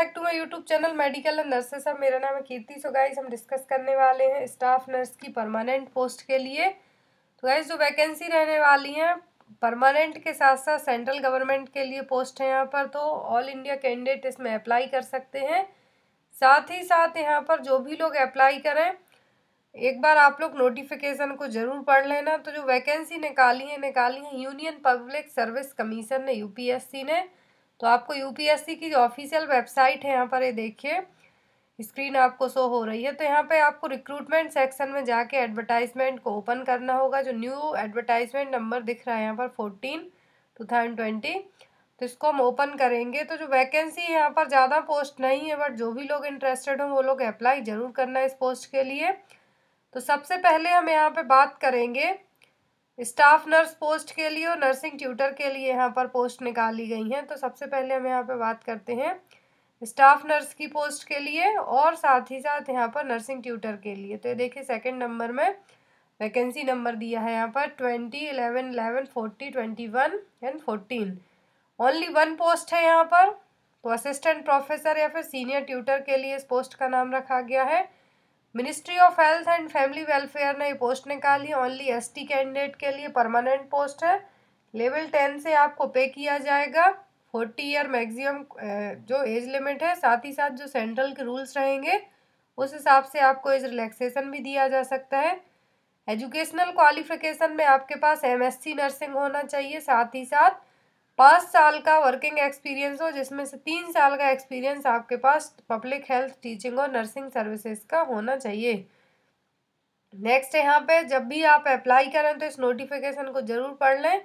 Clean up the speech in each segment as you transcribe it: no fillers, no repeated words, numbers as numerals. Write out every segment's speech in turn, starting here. Back to my YouTube channel medical and nurses. अब मेरा नाम है कीर्ति। सो गाइज हम डिस्कस करने वाले हैं स्टाफ नर्स की परमानेंट पोस्ट के लिए। तो गाइज जो वैकेंसी रहने वाली हैं परमानेंट के साथ साथ सेंट्रल गवर्नमेंट के लिए पोस्ट है यहाँ पर, तो ऑल इंडिया कैंडिडेट इसमें अप्लाई कर सकते हैं। साथ ही साथ यहाँ पर जो भी लोग अप्लाई करें एक बार आप लोग नोटिफिकेशन को ज़रूर पढ़ लेना। तो जो वैकेंसी निकाली है यूनियन पब्लिक सर्विस कमीशन ने, यूपीएससी ने। तो आपको यूपीएससी की जो ऑफिशियल वेबसाइट है यहाँ पर, ये देखिए स्क्रीन आपको शो हो रही है। तो यहाँ पे आपको रिक्रूटमेंट सेक्शन में जाके एडवर्टाइजमेंट को ओपन करना होगा। जो न्यू एडवर्टाइजमेंट नंबर दिख रहा है यहाँ पर 14/2020, तो इसको हम ओपन करेंगे। तो जो वैकेंसी यहाँ पर ज़्यादा पोस्ट नहीं है, बट जो भी लोग इंटरेस्टेड हों वो लोग अप्लाई ज़रूर करना है इस पोस्ट के लिए। तो सबसे पहले हम यहाँ पर बात करेंगे स्टाफ नर्स पोस्ट के लिए और नर्सिंग ट्यूटर के लिए यहाँ पर पोस्ट निकाली गई हैं। तो सबसे पहले हम यहाँ पर बात करते हैं स्टाफ नर्स की पोस्ट के लिए और साथ ही साथ यहाँ पर नर्सिंग ट्यूटर के लिए। तो ये देखिए सेकंड नंबर में वैकेंसी नंबर दिया है यहाँ पर 20, 11, 11, 40, 21 एंड 14। ओनली वन पोस्ट है यहाँ पर। तो असिस्टेंट प्रोफेसर या फिर सीनियर ट्यूटर के लिए इस पोस्ट का नाम रखा गया है। Ministry of health and family welfare ने ये पोस्ट निकाली है। ओनली एसटी कैंडिडेट के लिए परमानेंट पोस्ट है। लेवल 10 से आपको पे किया जाएगा। 40 ईयर मैक्सिमम जो एज लिमिट है। साथ ही साथ जो सेंट्रल के रूल्स रहेंगे उस हिसाब से आपको एज रिलैक्सेशन भी दिया जा सकता है। एजुकेशनल क्वालिफिकेशन में आपके पास एमएससी नर्सिंग होना चाहिए। साथ ही साथ 5 साल का वर्किंग एक्सपीरियंस हो, जिसमें से 3 साल का एक्सपीरियंस आपके पास पब्लिक हेल्थ, टीचिंग और नर्सिंग सर्विसेज का होना चाहिए। नेक्स्ट यहाँ पे जब भी आप अप्लाई करें तो इस नोटिफिकेशन को ज़रूर पढ़ लें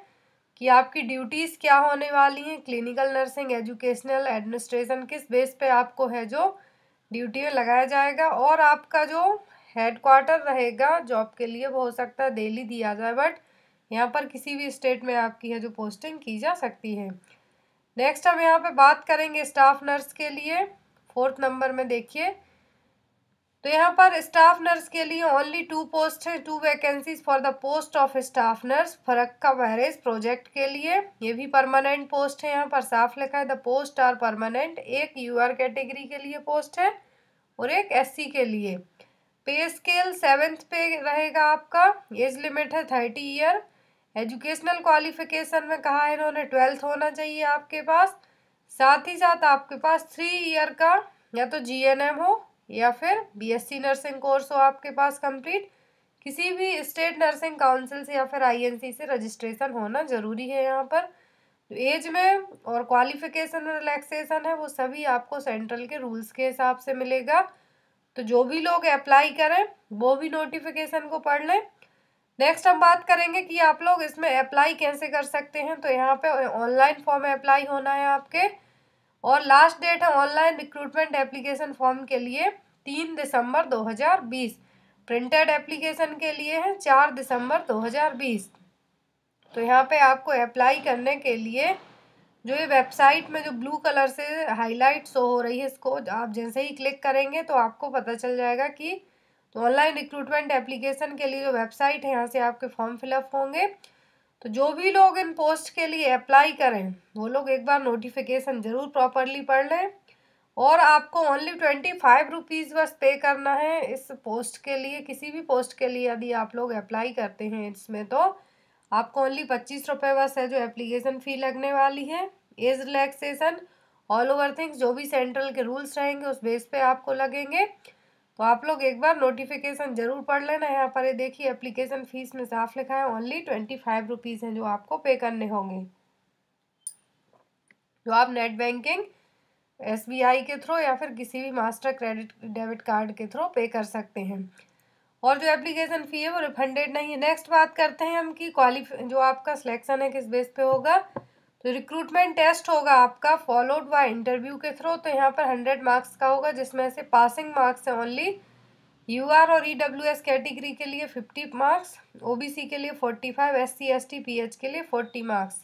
कि आपकी ड्यूटीज़ क्या होने वाली हैं। क्लिनिकल नर्सिंग, एजुकेशनल, एडमिनिस्ट्रेशन, किस बेस पे आपको है जो ड्यूटी में लगाया जाएगा। और आपका जो हेडक्वार्टर रहेगा जॉब के लिए वो हो सकता है दिल्ली दिया जाए, बट यहाँ पर किसी भी स्टेट में आपकी है जो पोस्टिंग की जा सकती है। नेक्स्ट हम यहाँ पे बात करेंगे स्टाफ नर्स के लिए। 4th नंबर में देखिए तो यहाँ पर स्टाफ नर्स के लिए ओनली 2 पोस्ट है, 2 vacancies for the post of staff nurse. Farakka barrage project के लिए ये भी परमानेंट पोस्ट है। यहाँ पर साफ लिखा है द पोस्ट आर परमानेंट। एक यूआर कैटेगरी के लिए पोस्ट है और एक एससी के लिए। पे स्केल 7th पे रहेगा आपका। एज लिमिट है 30 ईयर। एजुकेशनल क्वालिफिकेशन में कहा है इन्होंने 12th होना चाहिए आपके पास। साथ ही साथ आपके पास 3 ईयर का या तो जीएनएम हो या फिर बीएससी नर्सिंग कोर्स हो आपके पास कंप्लीट। किसी भी स्टेट नर्सिंग काउंसिल से या फिर आईएनसी से रजिस्ट्रेशन होना ज़रूरी है। यहाँ पर एज में और क्वालिफिकेशन में रिलैक्सेशन है वो सभी आपको सेंट्रल के रूल्स के हिसाब से मिलेगा। तो जो भी लोग अप्लाई करें वो भी नोटिफिकेशन को पढ़ लें। नेक्स्ट हम बात करेंगे कि आप लोग इसमें अप्लाई कैसे कर सकते हैं। तो यहाँ पे ऑनलाइन फॉर्म में अप्लाई होना है आपके और लास्ट डेट है ऑनलाइन रिक्रूटमेंट एप्लीकेशन फॉर्म के लिए 3 दिसंबर 2020। प्रिंटेड एप्लीकेशन के लिए है 4 दिसंबर 2020। तो यहाँ पे आपको अप्लाई करने के लिए जो ये वेबसाइट में जो ब्लू कलर से हाईलाइट शो हो रही है इसको आप जैसे ही क्लिक करेंगे तो आपको पता चल जाएगा कि ऑनलाइन रिक्रूटमेंट एप्लीकेशन के लिए जो वेबसाइट है यहाँ से आपके फॉर्म फिलअप होंगे। तो जो भी लोग इन पोस्ट के लिए अप्लाई करें वो लोग एक बार नोटिफिकेशन ज़रूर प्रॉपरली पढ़ लें। और आपको ओनली 25 रुपीज़ बस पे करना है इस पोस्ट के लिए। किसी भी पोस्ट के लिए यदि आप लोग अप्लाई करते हैं इसमें तो आपको ओनली 25 रुपये बस है जो एप्लीकेशन फ़ी लगने वाली है। Age relaxation all over things जो भी सेंट्रल के रूल्स रहेंगे उस बेस पे आपको लगेंगे। तो आप लोग एक बार नोटिफिकेशन ज़रूर पढ़ लेना। यहाँ पर ये देखिए एप्लीकेशन फ़ीस में साफ लिखा है ओनली 25 रुपीज़ हैं जो आपको पे करने होंगे, जो आप नेट बैंकिंग, एसबीआई के थ्रू या फिर किसी भी मास्टर क्रेडिट डेबिट कार्ड के थ्रू पे कर सकते हैं। और जो एप्लीकेशन फ़ी है वो रिफंडेड नहीं है। नेक्स्ट बात करते हैं हम कि जो आपका सिलेक्शन है किस बेस पे होगा। तो रिक्रूटमेंट टेस्ट होगा आपका फॉलोड बाय इंटरव्यू के थ्रू। तो यहाँ पर 100 मार्क्स का होगा, जिसमें से पासिंग मार्क्स है ओनली यूआर और ईडब्ल्यूएस कैटेगरी के लिए 50 मार्क्स, ओबीसी के लिए 45, एससी, एसटी, पीएच के लिए 40 मार्क्स।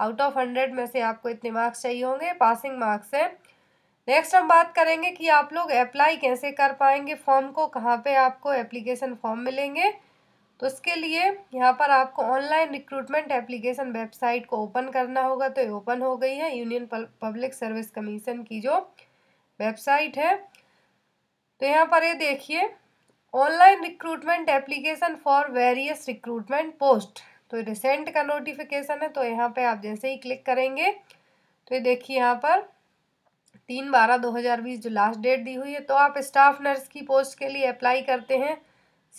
आउट ऑफ 100 में से आपको इतने मार्क्स चाहिए होंगे, पासिंग मार्क्स है। नेक्स्ट हम बात करेंगे कि आप लोग अप्लाई कैसे कर पाएंगे, फॉर्म को कहाँ पर आपको एप्लीकेशन फॉर्म मिलेंगे। तो उसके लिए यहाँ पर आपको ऑनलाइन रिक्रूटमेंट एप्लीकेशन वेबसाइट को ओपन करना होगा। तो ये ओपन हो गई है। यूनियन पब्लिक सर्विस कमीशन की जो वेबसाइट है। तो यहाँ पर ये देखिए, online recruitment application for various recruitment post, तो रिसेंट का नोटिफिकेशन है। तो यहाँ पे आप जैसे ही क्लिक करेंगे तो ये देखिए यहाँ पर 3/12/2020 जो लास्ट डेट दी हुई है। तो आप स्टाफ नर्स की पोस्ट के लिए अप्लाई करते हैं,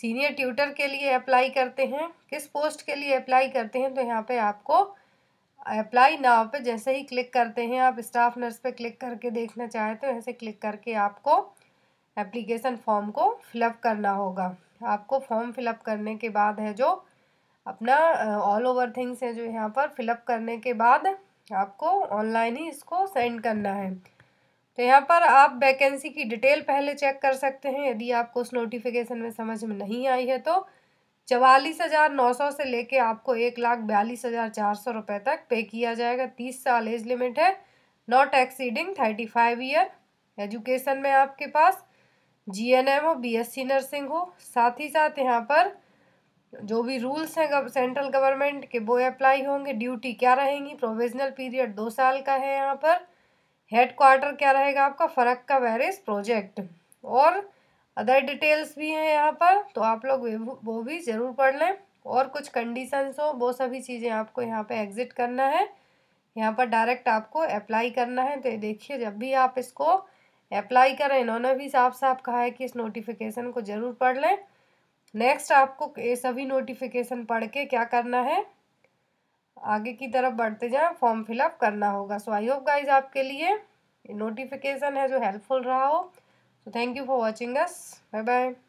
सीनियर ट्यूटर के लिए अप्लाई करते हैं, किस पोस्ट के लिए अप्लाई करते हैं, तो यहाँ पे आपको अप्लाई नाउ पे जैसे ही क्लिक करते हैं, आप स्टाफ नर्स पे क्लिक करके देखना चाहें तो ऐसे क्लिक करके आपको एप्लीकेशन फॉर्म को फिलअप करना होगा। आपको फॉर्म फिलअप करने के बाद है जो अपना ऑल ओवर थिंग्स है जो यहाँ पर फिलअप करने के बाद आपको ऑनलाइन ही इसको सेंड करना है। तो यहाँ पर आप वैकेंसी की डिटेल पहले चेक कर सकते हैं। यदि आपको उस नोटिफिकेशन में समझ में नहीं आई है तो 44,900 से लेके आपको 1,42,400 रुपये तक पे किया जाएगा। 30 साल एज लिमिट है, नॉट एक्सीडिंग 35 ईयर। एजुकेशन में आपके पास GNM हो, BSc नर्सिंग हो। साथ ही साथ यहाँ पर जो भी रूल्स हैं सेंट्रल गवर्नमेंट के वो अप्लाई होंगे। ड्यूटी क्या रहेंगी, प्रोविजनल पीरियड 2 साल का है। यहाँ पर हेडक्वार्टर क्या रहेगा आपका, फ़रक का वैरिस प्रोजेक्ट, और अदर डिटेल्स भी हैं यहाँ पर, तो आप लोग वो भी ज़रूर पढ़ लें। और कुछ कंडीशंस हो वो सभी चीज़ें आपको यहाँ पे एग्ज़िट करना है, यहाँ पर डायरेक्ट आपको अप्लाई करना है। तो देखिए जब भी आप इसको अप्लाई करें, इन्होंने भी साफ साफ कहा है कि इस नोटिफिकेशन को ज़रूर पढ़ लें। नेक्स्ट आपको ये सभी नोटिफिकेशन पढ़ के क्या करना है, आगे की तरफ बढ़ते जाएं, फॉर्म फिलअप करना होगा। सो आई होप गाइज आपके लिए नोटिफिकेशन है जो हेल्पफुल रहा हो। So thank you for watching us, bye bye.